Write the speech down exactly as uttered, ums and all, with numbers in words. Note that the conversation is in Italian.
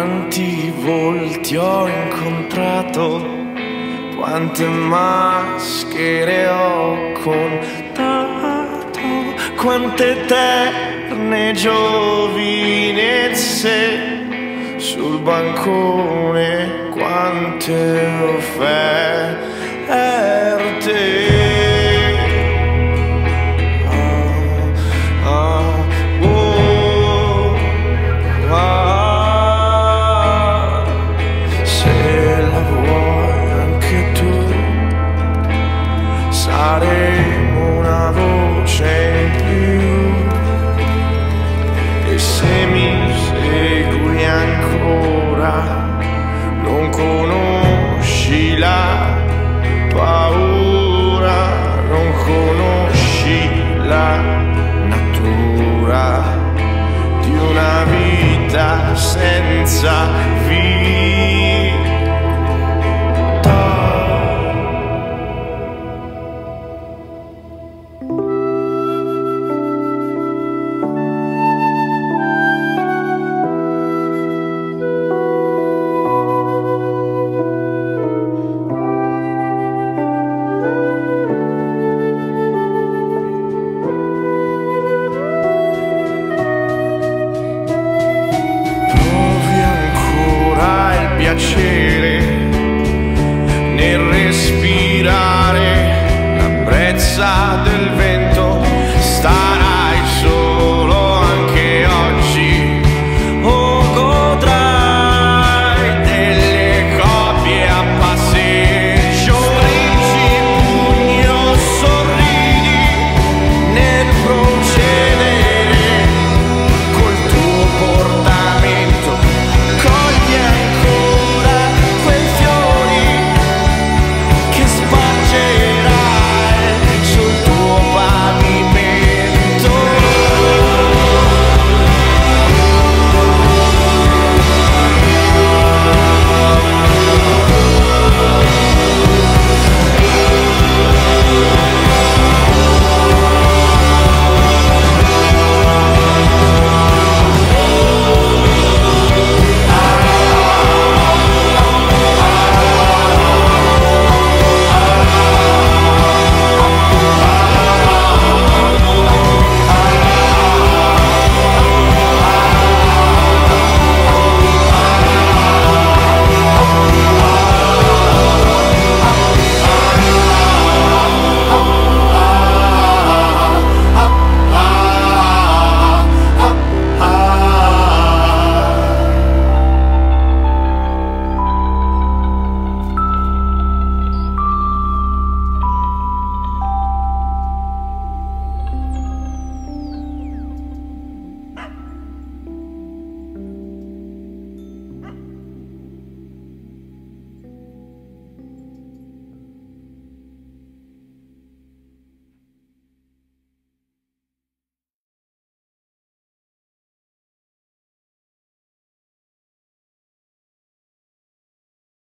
Quanti volti ho incontrato, quante maschere ho contato, quante eterne giovinezze sul bancone, quante offerte. Saremo una voce in più, e se mi segui ancora non conosci la paura, non conosci la natura di una vita senza vita. Nel respirare la brezza del